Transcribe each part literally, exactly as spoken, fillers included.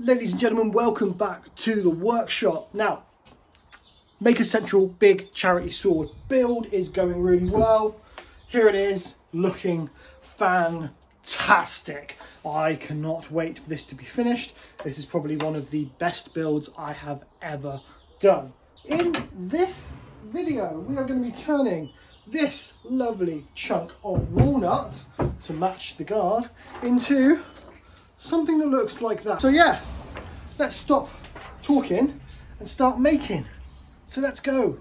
Ladies and gentlemen, welcome back to the workshop. Now, Makers Central big charity sword build is going really well. Here it is, looking fantastic. I cannot wait for this to be finished. This is probably one of the best builds I have ever done. In this video, we are going to be turning this lovely chunk of walnut to match the guard into something that looks like that. So yeah, let's stop talking and start making. So let's go.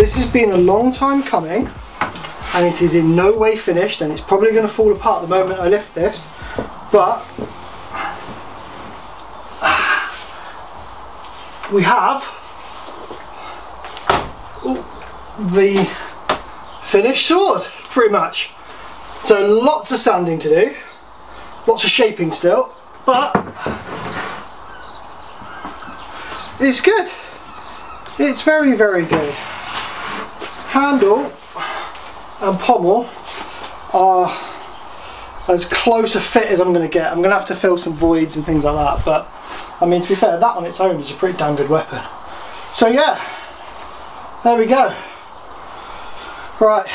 This has been a long time coming and it is in no way finished, and it's probably going to fall apart the moment I lift this, but we have the finished sword pretty much. So lots of sanding to do, lots of shaping still, but it's good. It's very, very good. Handle and pommel are as close a fit as I'm going to get. I'm going to have to fill some voids and things like that, but I mean, to be fair, that on its own is a pretty damn good weapon. So yeah, there we go. Right,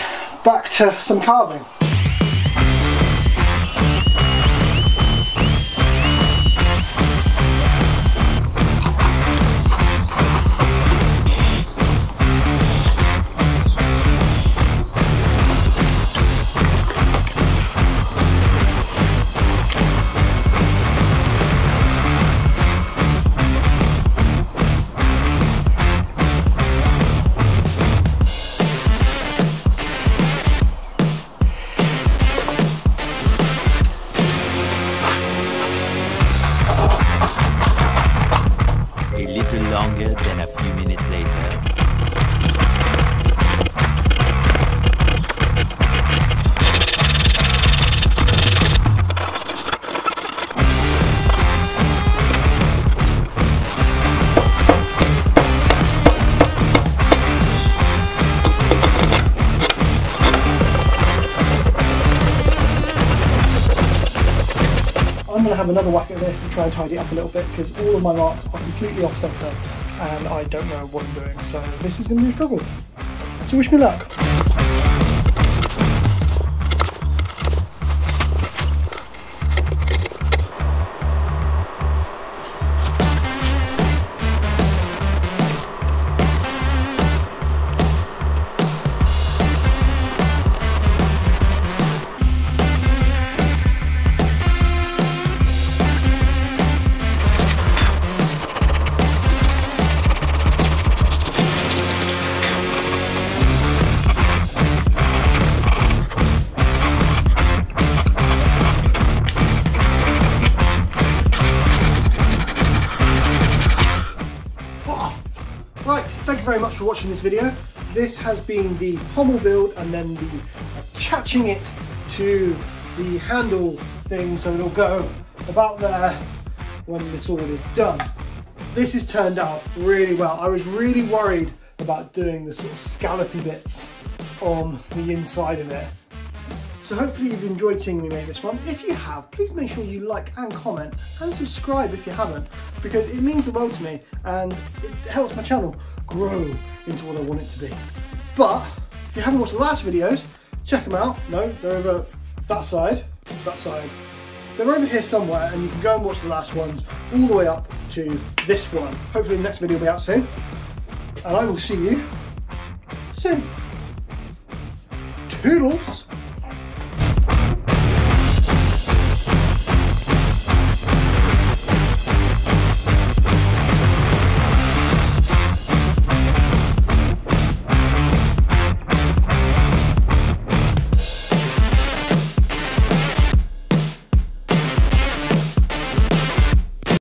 back to some carving. Have another whack at this and try and tidy up a little bit, because all of my marks are completely off centre and I don't know what I'm doing, so this is going to be a struggle. So wish me luck. very much for watching this video. This has been the pommel build and then the attaching it to the handle thing, so it'll go about there when this all is done. This has turned out really well. I was really worried about doing the sort of scallopy bits on the inside of it. So hopefully you've enjoyed seeing me make this one. If you have, please make sure you like and comment and subscribe if you haven't, because it means the world to me and it helps my channel grow into what I want it to be. But if you haven't watched the last videos, check them out. No, they're over that side, that side. They're over here somewhere and you can go and watch the last ones all the way up to this one. Hopefully the next video will be out soon. And I will see you soon. Toodles.